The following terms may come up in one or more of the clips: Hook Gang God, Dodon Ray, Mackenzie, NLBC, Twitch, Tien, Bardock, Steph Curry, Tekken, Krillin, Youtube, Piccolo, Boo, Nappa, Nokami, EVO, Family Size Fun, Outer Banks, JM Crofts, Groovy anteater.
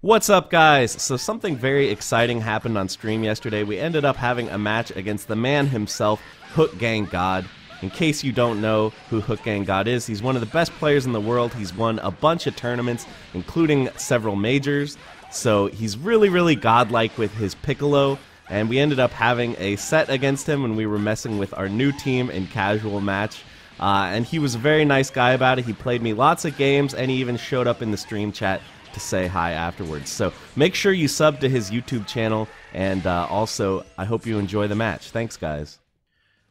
What's up, guys? So something very exciting happened on stream yesterday. We ended up having a match against the man himself, Hook Gang God. In case you don't know who Hook Gang God is, he's one of the best players in the world. He's won a bunch of tournaments, including several majors. So he's really godlike with his Piccolo. And we ended up having a set against him when we were messing with our new team in casual match. And he was a very nice guy about it. He played me lots of games, and he even showed up in the stream chat to say hi afterwards. So make sure you sub to his YouTube channel, and also I hope you enjoy the match. Thanks, guys.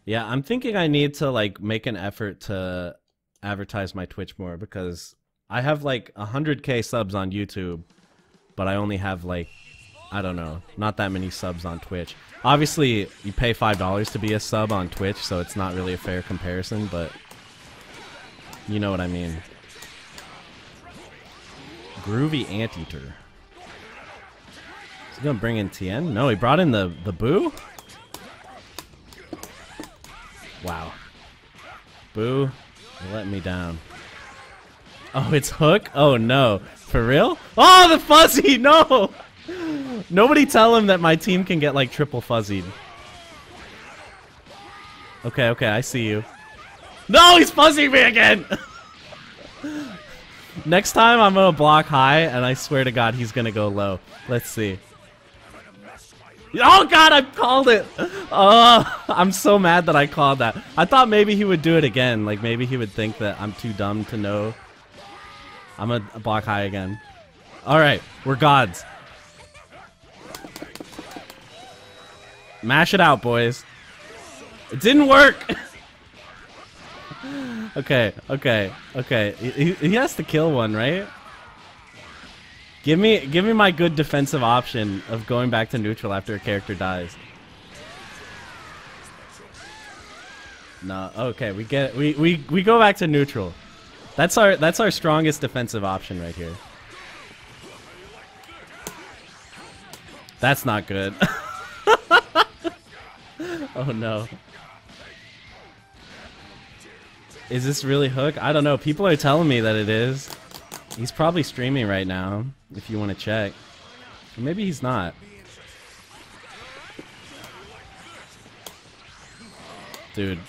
Yeah, I'm thinking I need to like make an effort to advertise my Twitch more, because I have like 100K subs on YouTube, but I only have like, I don't know, not that many subs on Twitch. Obviously, you pay $5 to be a sub on Twitch, so it's not really a fair comparison, but you know what I mean. Groovy Anteater. Is he gonna bring in Tien? No, he brought in the Boo? Wow. Boo, you let me down. Oh, it's Hook? Oh no. For real? Oh, the fuzzy! No! Nobody tell him that my team can get like triple fuzzied. Okay, okay, I see you. No, he's fuzzying me again! Next time I'm gonna block high, and I swear to God he's gonna go low. Let's see. Oh God, I called it! Oh, I'm so mad that I called that. I thought maybe he would do it again. Like maybe he would think that I'm too dumb to know. I'm gonna block high again. Alright, we're gods. Mash it out, boys. It didn't work! Okay, okay, okay. He has to kill one, right? Give me my good defensive option of going back to neutral after a character dies. No, okay, we go back to neutral. That's our strongest defensive option right here. That's not good. Oh no. Is this really Hook? I don't know. People are telling me that it is. He's probably streaming right now, if you want to check. Or maybe he's not. Dude,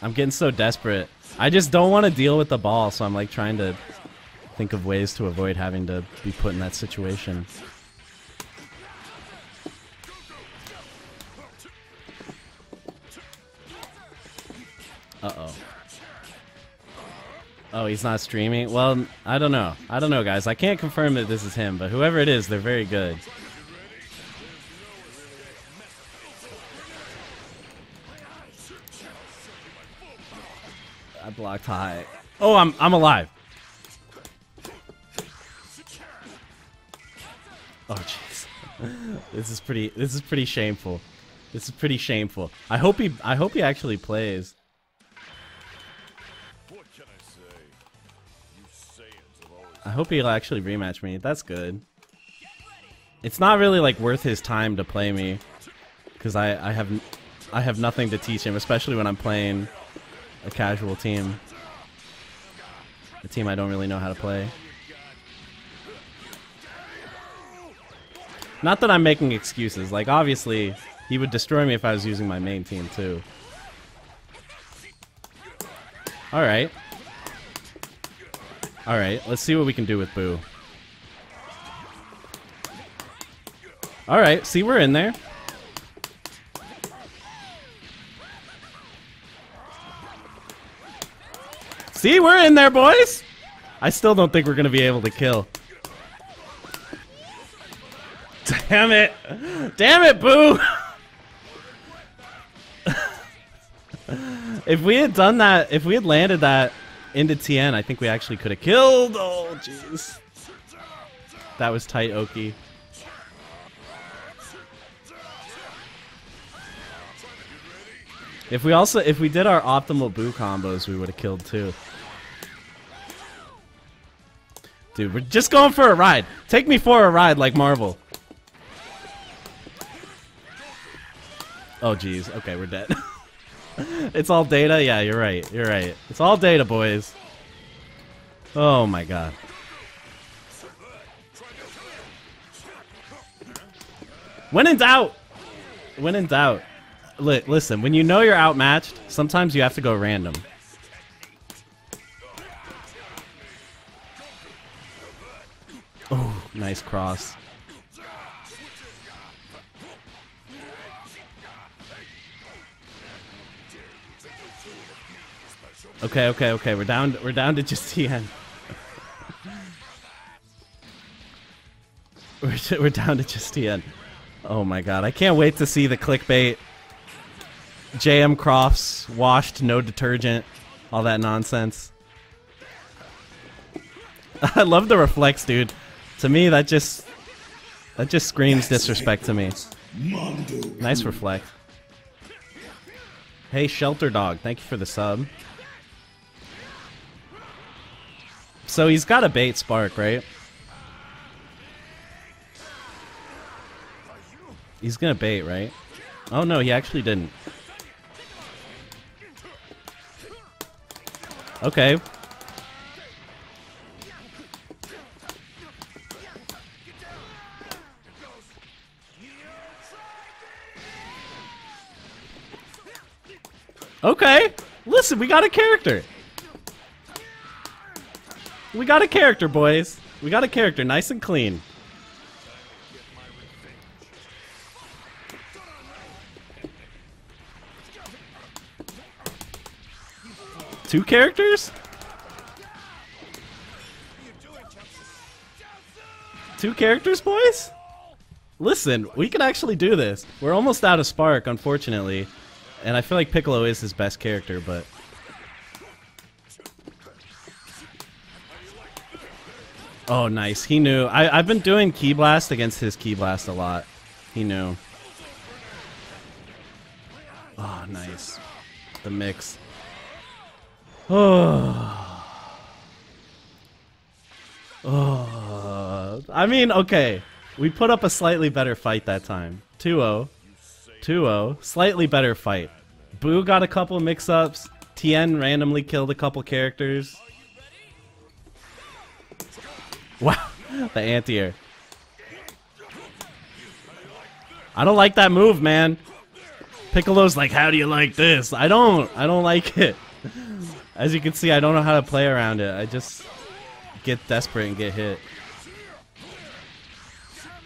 I'm getting so desperate. I just don't want to deal with the ball, so I'm like trying to think of ways to avoid having to be put in that situation. Uh-oh. Oh, he's not streaming? Well, I don't know. I don't know, guys. I can't confirm that this is him, but whoever it is, they're very good. I blocked high. Oh, I'm alive. Oh, jeez. This is pretty shameful. This is pretty shameful. I hope he actually plays. I hope he'll actually rematch me. That's good. It's not really like worth his time to play me, because I have nothing to teach him, especially when I'm playing a casual team, a team I don't really know how to play. Not that I'm making excuses. Like obviously, he would destroy me if I was using my main team too. All right. Alright, let's see what we can do with Boo. Alright, see, we're in there. See, we're in there, boys! I still don't think we're gonna be able to kill. Damn it! Damn it, Boo! If we had done that, if we had landed that into Tien, I think we actually could have killed. Oh, jeez. That was tight, Oki. If we did our optimal Boo combos, we would have killed too. Dude, we're just going for a ride. Take me for a ride like Marvel. Oh, jeez. Okay, we're dead. It's all data? Yeah, you're right. You're right. It's all data, boys. Oh my God. When in doubt. When in doubt. Listen, when you know you're outmatched, sometimes you have to go random. Oh, nice cross. Okay, okay, okay. We're down to just Tien. We're down to just Tien. Oh my god, I can't wait to see the clickbait. JM Crofts, washed, no detergent, all that nonsense. I love the reflex, dude. To me, that just screams disrespect to me. Nice reflect. Hey, Shelter Dog, thank you for the sub. So he's got a bait spark, right? He's gonna bait, right? Oh no, he actually didn't. Okay. Okay. Listen, we got a character. We got a character, boys. We got a character, nice and clean. Two characters? Two characters, boys? Listen, we can actually do this. We're almost out of spark, unfortunately. And I feel like Piccolo is his best character, but... Oh, nice. He knew. I've been doing Ki Blast against his Ki Blast a lot. He knew. Oh, nice. The mix. Oh. Oh. I mean, okay. We put up a slightly better fight that time. 2-0. 2-0. Slightly better fight. Boo got a couple mix-ups. Tien randomly killed a couple characters. Wow. The anteater. I don't like that move, man. Piccolo's like, how do you like this? I don't like it. As you can see, I don't know how to play around it. I just get desperate and get hit.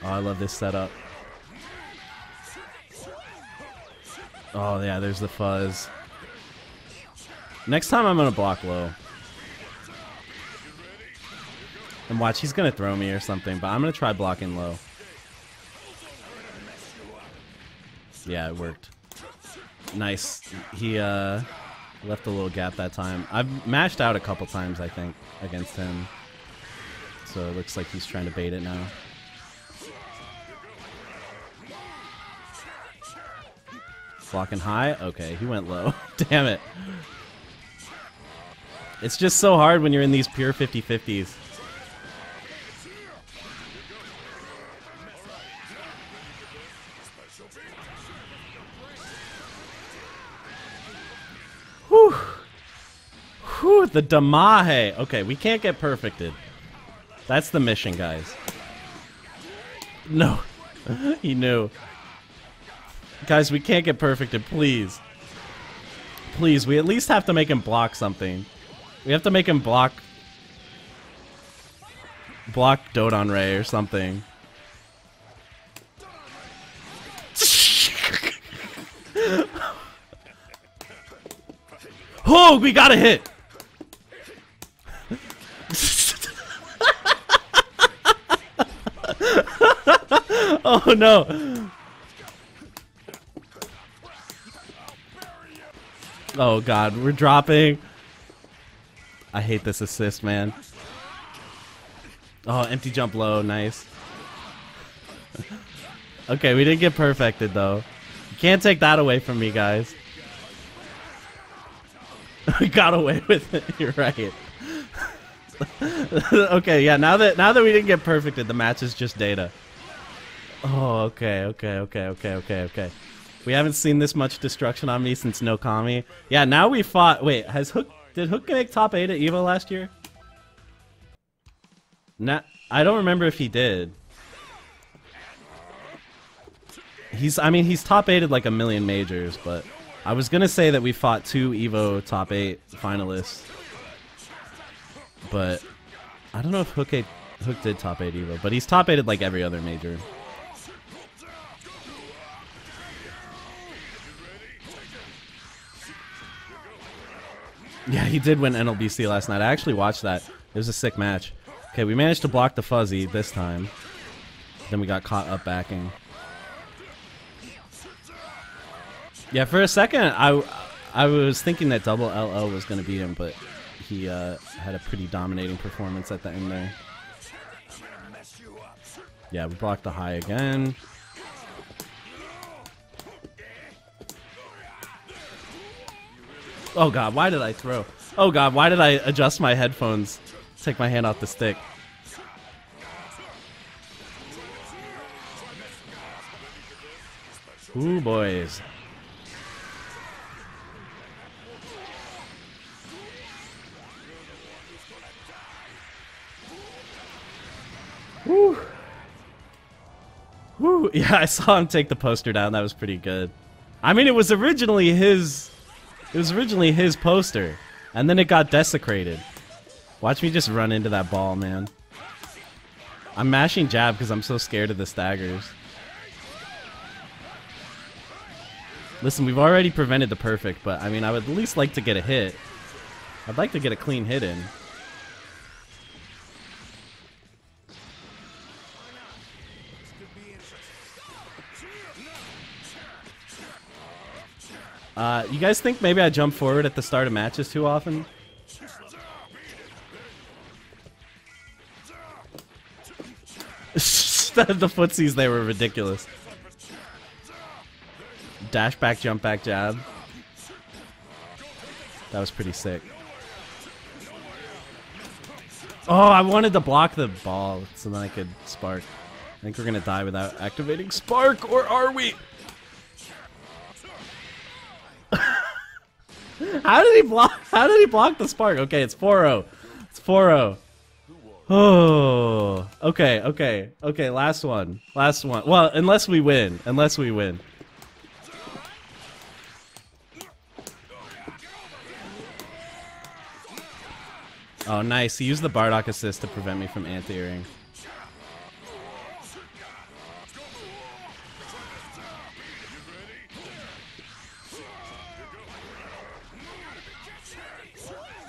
Oh, I love this setup. Oh, yeah, there's the fuzz. Next time I'm going to block low. And watch, he's going to throw me or something, but I'm going to try blocking low. Yeah, it worked. Nice. He, left a little gap that time. I've mashed out a couple times, I think, against him. So it looks like he's trying to bait it now. Blocking high? Okay, he went low. Damn it. It's just so hard when you're in these pure 50-50s. Whew, the Damahe. Okay, we can't get perfected. That's the mission, guys. No. He knew. Guys, we can't get perfected, please. Please, we at least have to make him block something. We have to make him block Dodon Ray or something. Oh, we got a hit! Oh no! Oh god, we're dropping. I hate this assist, man. Oh, empty jump low, nice. Okay, we didn't get perfected though. You can't take that away from me, guys. We got away with it, you're right. Okay, yeah, now that we didn't get perfected, the match is just data. Oh, okay. We haven't seen this much destruction on me since Nokami. Yeah, now we fought. Wait, did Hook make top 8 at EVO last year? Nah, I don't remember if he did. He's, I mean, he's top 8'd like a million majors, but I was going to say that we fought 2 EVO top 8 finalists, but I don't know if Hook did top 8 EVO, but he's top 8'd like every other major. Yeah, he did win NLBC last night. I actually watched that. It was a sick match. Okay, we managed to block the fuzzy this time. Then we got caught up backing. Yeah, for a second, I was thinking that double LL was going to beat him, but he had a pretty dominating performance at the end there. Yeah, we blocked the high again. Oh god, why did I throw? Oh god, why did I adjust my headphones? Take my hand off the stick. Ooh, boys. Woo. Woo. Yeah, I saw him take the poster down. That was pretty good. I mean, it was originally his... It was originally his poster, and then it got desecrated. Watch me just run into that ball, man. I'm mashing jab because I'm so scared of the staggers. Listen, we've already prevented the perfect, but I mean, I would at least like to get a hit. I'd like to get a clean hit in. You guys think maybe I jump forward at the start of matches too often? The footsies, they were ridiculous. Dash back, jump back, jab. That was pretty sick. Oh, I wanted to block the ball so then I could spark. I think we're gonna die without activating spark, or are we? How did he block? How did he block the spark? Okay, it's 4-0. It's 4-0. Oh. Okay, okay, okay. Last one. Last one. Well, unless we win. Unless we win. Oh, nice. He used the Bardock assist to prevent me from anti-airing.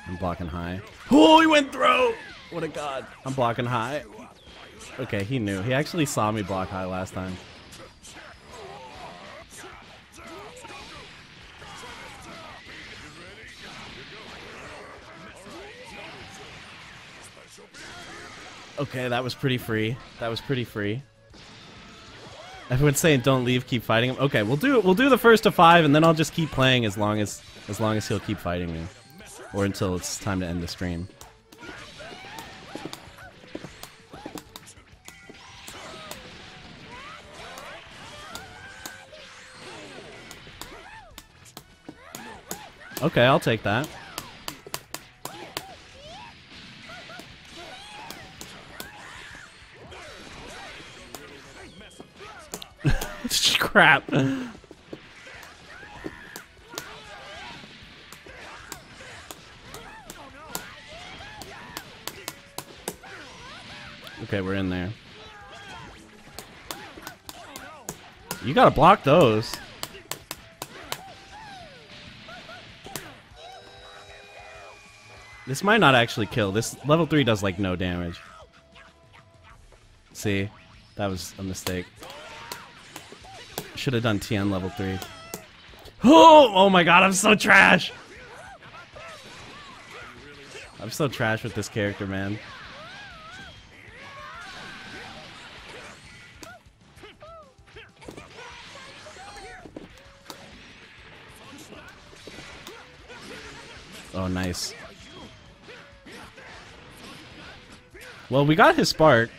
I'm blocking high. Oh, he went through! What a god. I'm blocking high. Okay, he knew. He actually saw me block high last time. Okay, that was pretty free. That was pretty free. Everyone's saying don't leave, keep fighting him. Okay, we'll do the first to 5 and then I'll just keep playing as long as he'll keep fighting me. Or until it's time to end the stream. Okay, I'll take that. Crap. Okay, we're in there. You gotta block those. This might not actually kill. This level 3 does like no damage. See? That was a mistake. Should have done Tien level 3. Oh! Oh my god, I'm so trash! I'm so trash with this character, man. Oh, nice. Well, we got his spark,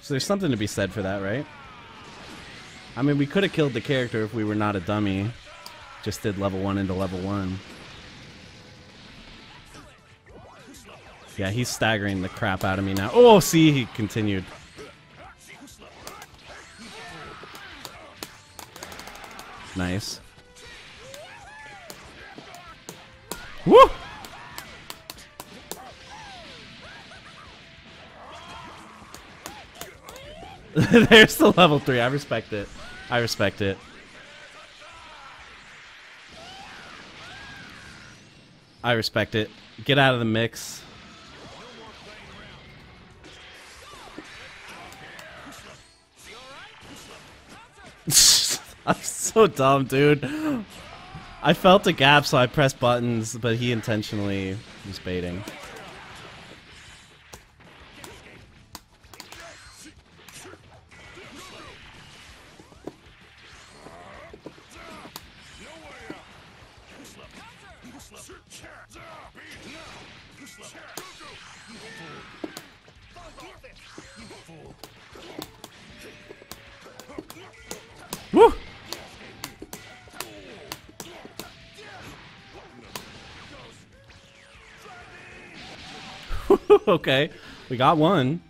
so there's something to be said for that, right? I mean, we could have killed the character if we were not a dummy. Just did level 1 into level 1. Yeah, he's staggering the crap out of me now. Oh, see, he continued. Nice. Woo! There's the level 3. I respect it. I respect it. I respect it. Get out of the mix. I'm so dumb, dude. I felt a gap, so I pressed buttons, but he intentionally was baiting. Woo! Okay, we got one.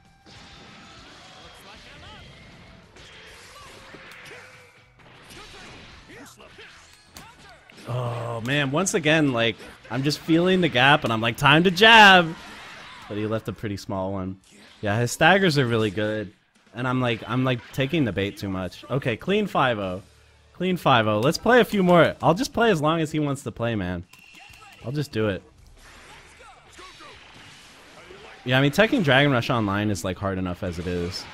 Oh man, once again, like, I'm just feeling the gap and I'm like, time to jab! But he left a pretty small one. Yeah, his staggers are really good. And I'm like taking the bait too much. Okay, clean 5-0. Clean 5-0. Let's play a few more. I'll just play as long as he wants to play, man. I'll just do it. Yeah, I mean, Tekken Dragon Rush Online is like hard enough as it is.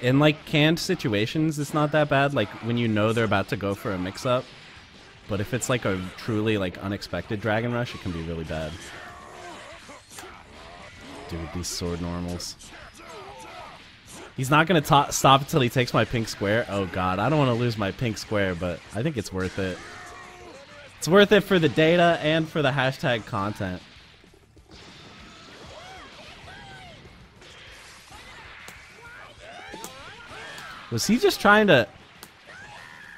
In like canned situations, it's not that bad. Like when you know they're about to go for a mix-up. But if it's like a truly like unexpected Dragon Rush, it can be really bad. Dude, these sword normals. He's not going to stop until he takes my pink square. Oh god, I don't want to lose my pink square, but I think it's worth it. It's worth it for the data and for the hashtag content. Was he just trying to...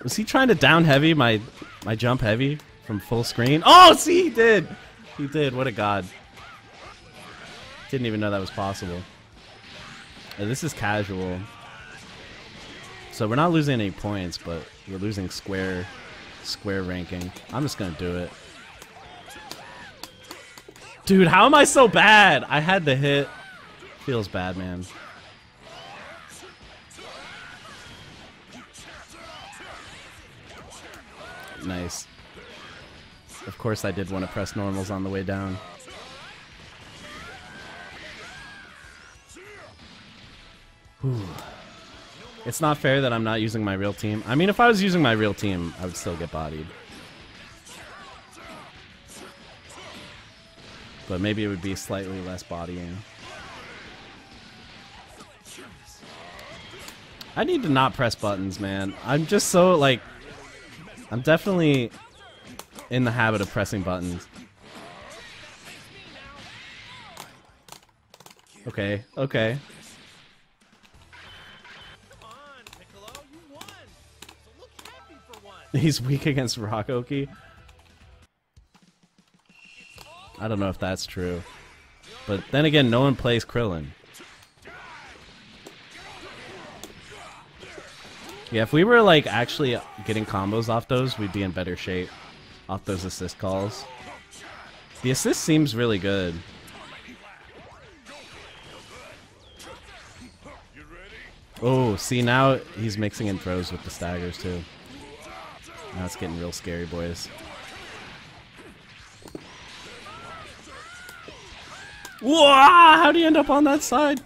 Was he trying to down heavy my jump heavy from full screen? Oh, see, he did! He did, what a god. Didn't even know that was possible. This is casual. So we're not losing any points, but we're losing square ranking. I'm just gonna do it. Dude, how am I so bad? I had the hit. Feels bad, man. Nice. Of course I did want to press normals on the way down. Ooh. It's not fair that I'm not using my real team. I mean, if I was using my real team, I would still get bodied. But maybe it would be slightly less bodying. I need to not press buttons, man. I'm just so, like... I'm definitely in the habit of pressing buttons. Okay, okay. He's weak against Rock Oki. I don't know if that's true. But then again, no one plays Krillin. Yeah, if we were like actually getting combos off those, we'd be in better shape off those assist calls. The assist seems really good. Oh, see, now he's mixing in throws with the staggers too. Now it's getting real scary, boys. Whoa! How do you end up on that side?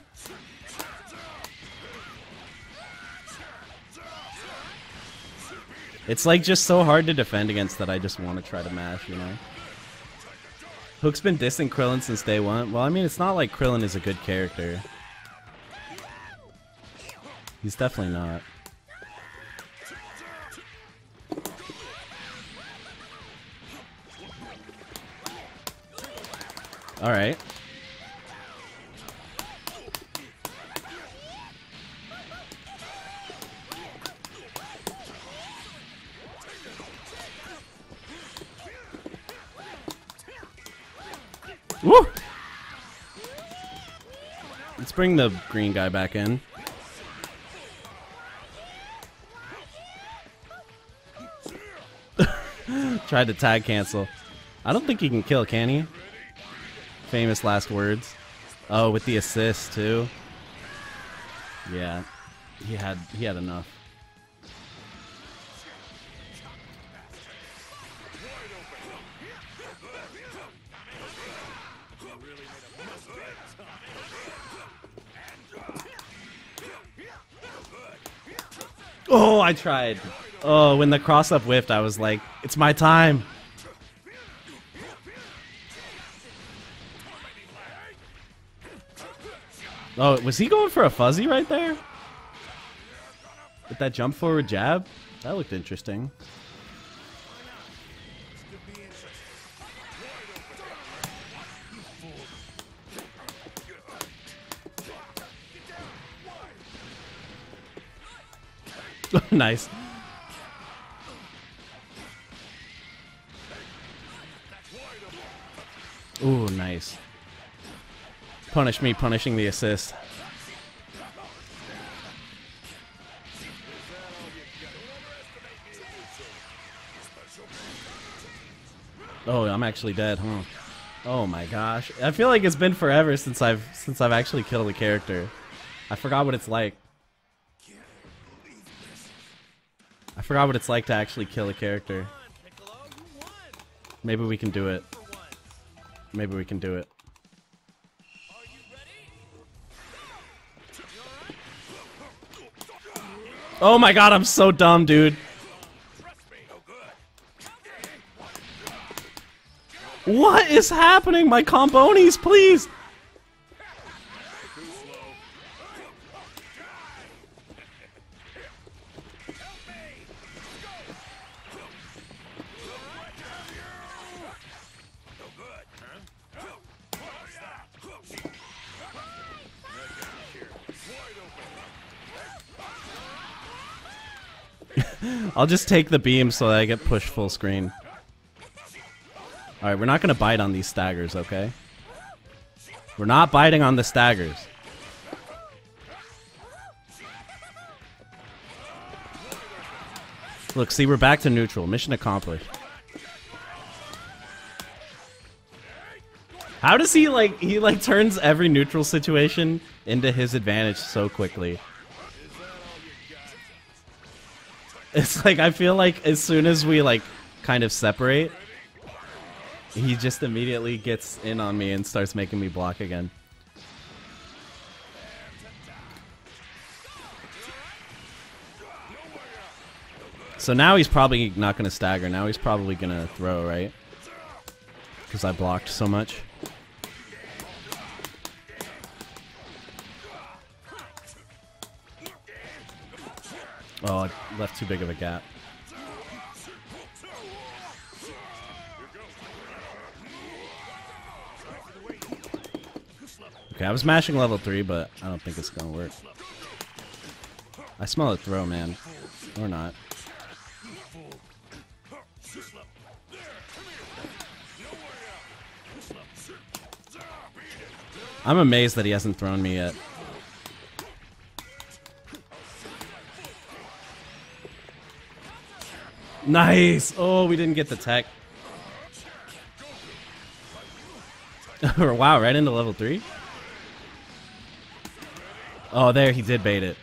It's like just so hard to defend against that I just want to try to mash, you know? Hook's been dissing Krillin since day one. Well, I mean, it's not like Krillin is a good character. He's definitely not. Alright. Woo! Let's bring the green guy back in. Tried to tag cancel. I don't think he can kill, can he? Famous last words. Oh, with the assist too. Yeah, he had enough. Oh, I tried. Oh, when the cross-up whiffed, I was like, it's my time. Oh, was he going for a fuzzy right there? With that jump forward jab? That looked interesting. Nice. Ooh, nice. Punish me, punishing the assist. Oh, I'm actually dead, huh? Oh my gosh. I feel like it's been forever since I've actually killed a character. I forgot what it's like. I forgot what it's like to actually kill a character. Maybe we can do it. Maybe we can do it. Oh my god, I'm so dumb, dude. What is happening? My combonies, please. I'll just take the beam so that I get pushed full screen. Alright, we're not gonna bite on these staggers, okay? We're not biting on the staggers. Look, see, we're back to neutral. Mission accomplished. How does he turns every neutral situation into his advantage so quickly? It's like, I feel like as soon as we, like, kind of separate, he just immediately gets in on me and starts making me block again. So now he's probably not going to stagger. Now he's probably going to throw, right? Because I blocked so much. Oh, I left too big of a gap. Okay, I was mashing level 3, but I don't think it's gonna work. I smell a throw, man. Or not. I'm amazed that he hasn't thrown me yet. Nice! Oh, we didn't get the tech. Wow, right into level 3? Oh, there, he did bait it.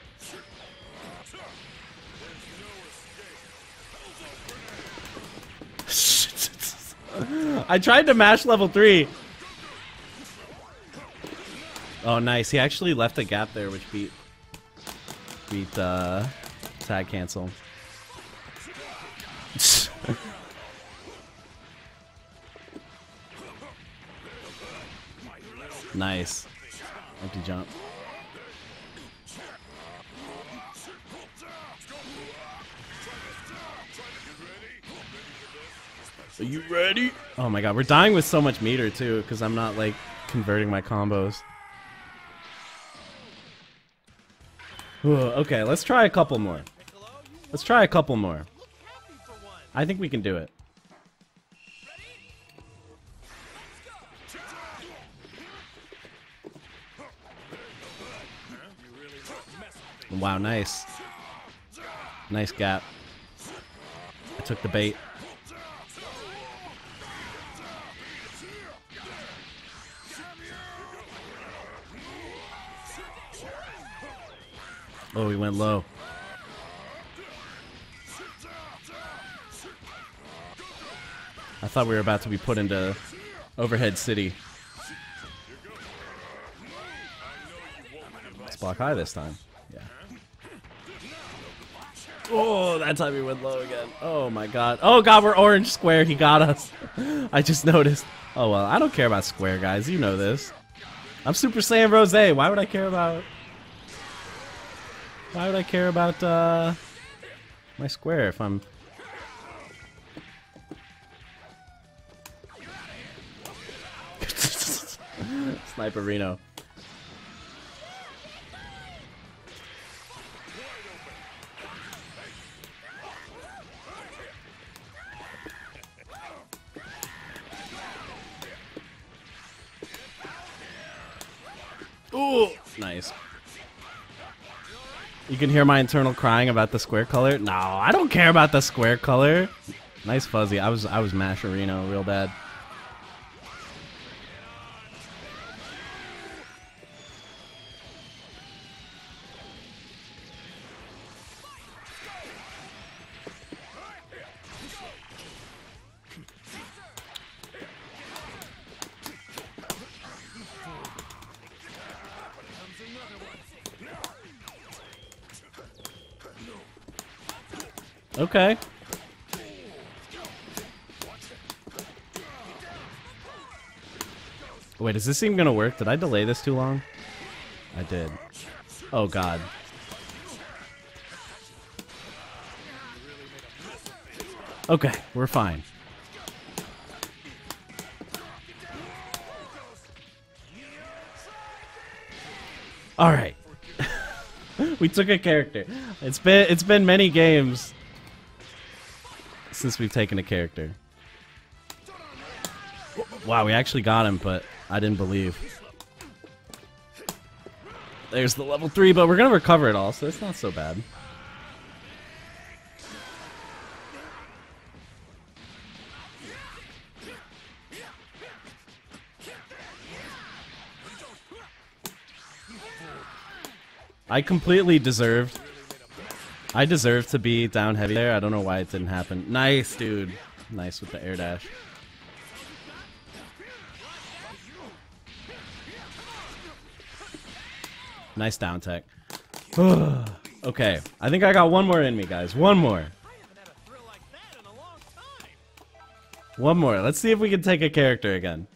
I tried to mash level 3! Oh, nice. He actually left a gap there, which beat tag cancel. Nice. Empty jump. Are you ready? Oh my god, we're dying with so much meter too, because I'm not like converting my combos. Ooh, okay, let's try a couple more. Let's try a couple more. I think we can do it. Wow, nice. Nice gap. I took the bait. Oh, he went low. I thought we were about to be put into Overhead City. Let's block high this time. Yeah. Oh, that time he went low again. Oh my god. Oh god, we're orange square. He got us. I just noticed. Oh well, I don't care about square, guys. You know this. I'm Super Saiyan Rose. Why would I care about... Why would I care about my square if I'm... Sniper Reno. Ooh, nice. You can hear my internal crying about the square color. No, I don't care about the square color. Nice fuzzy. I was Mascherino real bad. Okay. Wait, is this even gonna work? Did I delay this too long? I did. Oh god. Okay, we're fine. Alright. We took a character. It's been many games since we've taken a character. Wow, we actually got him, but I didn't believe. There's the level 3, but we're gonna recover it all, so it's not so bad. I completely deserved... I deserve to be down heavy there. I don't know why it didn't happen. Nice, dude. Nice with the air dash. Nice down tech. Okay. I think I got one more in me, guys. One more. One more. Let's see if we can take a character again.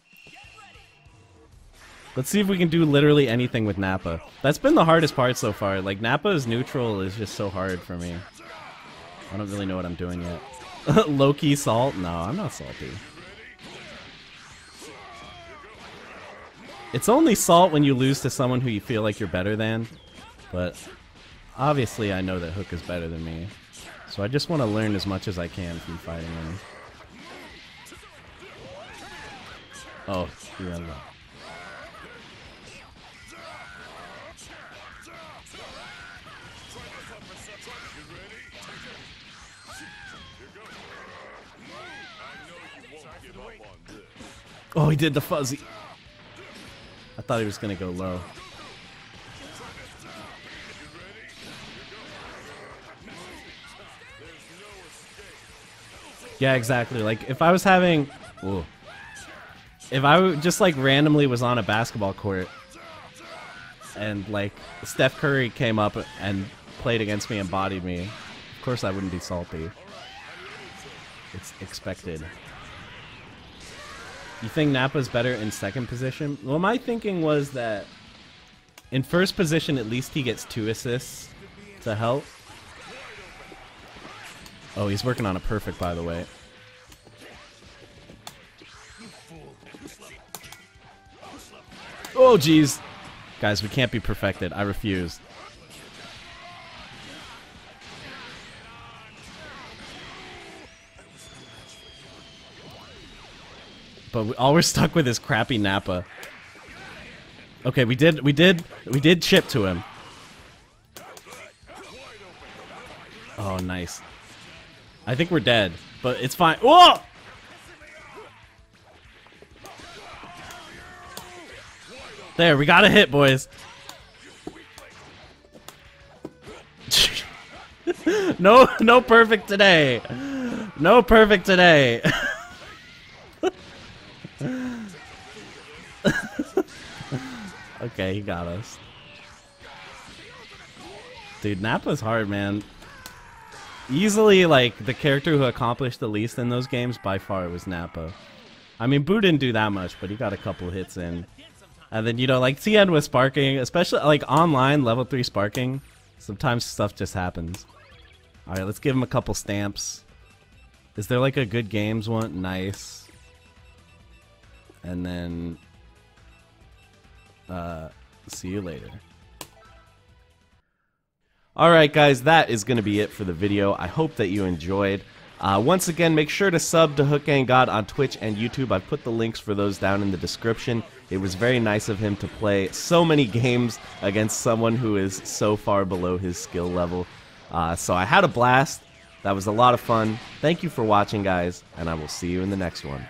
Let's see if we can do literally anything with Nappa. That's been the hardest part so far. Like, Nappa's neutral is just so hard for me. I don't really know what I'm doing yet. Low-key salt? No, I'm not salty. It's only salt when you lose to someone who you feel like you're better than. But obviously I know that Hook is better than me. So I just want to learn as much as I can from fighting him. Oh, yeah. Oh, he did the fuzzy. I thought he was gonna go low. Yeah, exactly. Like, if I was having... Ooh. If I just, like, randomly was on a basketball court and, like, Steph Curry came up and played against me and bodied me, of course I wouldn't be salty. It's expected. You think Nappa's better in second position? Well, my thinking was that in first position, at least he gets 2 assists to help. Oh, he's working on a perfect, by the way. Oh, jeez. Guys, we can't be perfected. I refuse. But all we're stuck with is crappy Nappa. Okay, we did chip to him. Oh, nice. I think we're dead, but it's fine. Whoa! There, we got a hit, boys. No perfect today. No perfect today. Okay, he got us. Dude, Nappa's hard, man. Easily, like, the character who accomplished the least in those games, by far, was Nappa. I mean, Boo didn't do that much, but he got a couple hits in. And then, you know, like, Tien was sparking, especially, like, online, level 3 sparking. Sometimes stuff just happens. Alright, let's give him a couple stamps. Is there, like, a good games one? Nice. And then... see you later. Alright guys, that is going to be it for the video. I hope that you enjoyed. Once again, make sure to sub to Hook Gang God on Twitch and YouTube. I've put the links for those down in the description. It was very nice of him to play so many games against someone who is so far below his skill level. So I had a blast. That was a lot of fun. Thank you for watching, guys, and I will see you in the next one.